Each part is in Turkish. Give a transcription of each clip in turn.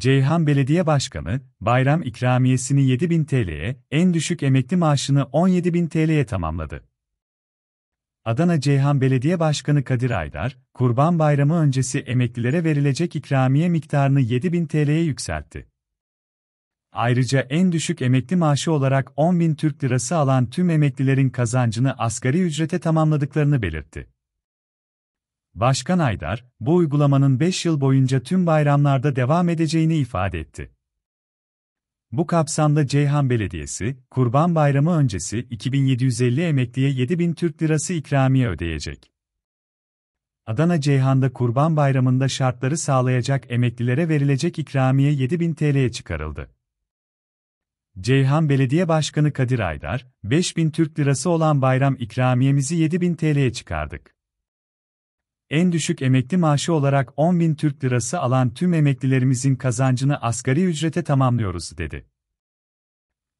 Ceyhan Belediye Başkanı, bayram ikramiyesini 7.000 TL'ye, en düşük emekli maaşını 17.000 TL'ye tamamladı. Adana Ceyhan Belediye Başkanı Kadir Aydar, Kurban Bayramı öncesi emeklilere verilecek ikramiye miktarını 7.000 TL'ye yükseltti. Ayrıca en düşük emekli maaşı olarak 10.000 Türk Lirası alan tüm emeklilerin kazancını asgari ücrete tamamladıklarını belirtti. Başkan Aydar, bu uygulamanın 5 yıl boyunca tüm bayramlarda devam edeceğini ifade etti. Bu kapsamda Ceyhan Belediyesi, Kurban Bayramı öncesi 2750 emekliye 7.000 Türk Lirası ikramiye ödeyecek. Adana Ceyhan'da Kurban Bayramı'nda şartları sağlayacak emeklilere verilecek ikramiye 7.000 TL'ye çıkarıldı. Ceyhan Belediye Başkanı Kadir Aydar, 5.000 Türk Lirası olan bayram ikramiyemizi 7.000 TL'ye çıkardık. En düşük emekli maaşı olarak 10.000 Türk Lirası alan tüm emeklilerimizin kazancını asgari ücrete tamamlıyoruz, dedi.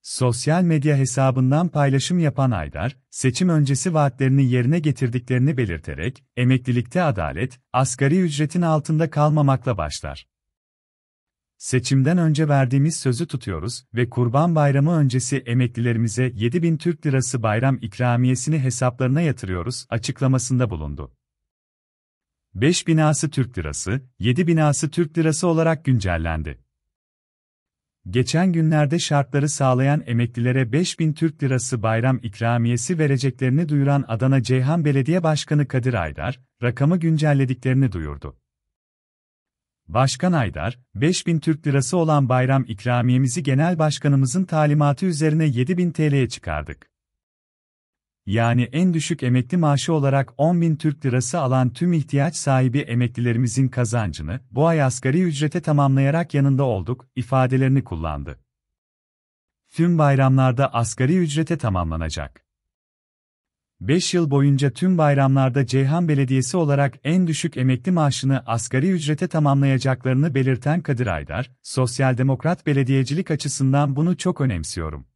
Sosyal medya hesabından paylaşım yapan Aydar, seçim öncesi vaatlerini yerine getirdiklerini belirterek, emeklilikte adalet, asgari ücretin altında kalmamakla başlar. Seçimden önce verdiğimiz sözü tutuyoruz ve Kurban Bayramı öncesi emeklilerimize 7.000 Türk Lirası bayram ikramiyesini hesaplarına yatırıyoruz, açıklamasında bulundu. 5 binası Türk Lirası, 7 binası Türk Lirası olarak güncellendi. Geçen günlerde şartları sağlayan emeklilere 5.000 Türk Lirası bayram ikramiyesi vereceklerini duyuran Adana Ceyhan Belediye Başkanı Kadir Aydar, rakamı güncellediklerini duyurdu. Başkan Aydar, 5.000 Türk Lirası olan bayram ikramiyemizi Genel Başkanımızın talimatı üzerine 7.000 TL'ye çıkardık. Yani en düşük emekli maaşı olarak 10.000 Türk Lirası alan tüm ihtiyaç sahibi emeklilerimizin kazancını bu ay asgari ücrete tamamlayarak yanında olduk, ifadelerini kullandı. Tüm bayramlarda asgari ücrete tamamlanacak. 5 yıl boyunca tüm bayramlarda Ceyhan Belediyesi olarak en düşük emekli maaşını asgari ücrete tamamlayacaklarını belirten Kadir Aydar, sosyal demokrat belediyecilik açısından bunu çok önemsiyorum.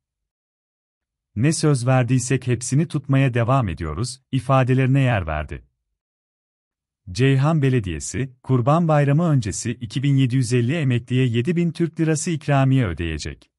Ne söz verdiysek hepsini tutmaya devam ediyoruz, ifadelerine yer verdi. Ceyhan Belediyesi, Kurban Bayramı öncesi 2750 emekliye 7.000 Türk Lirası ikramiye ödeyecek.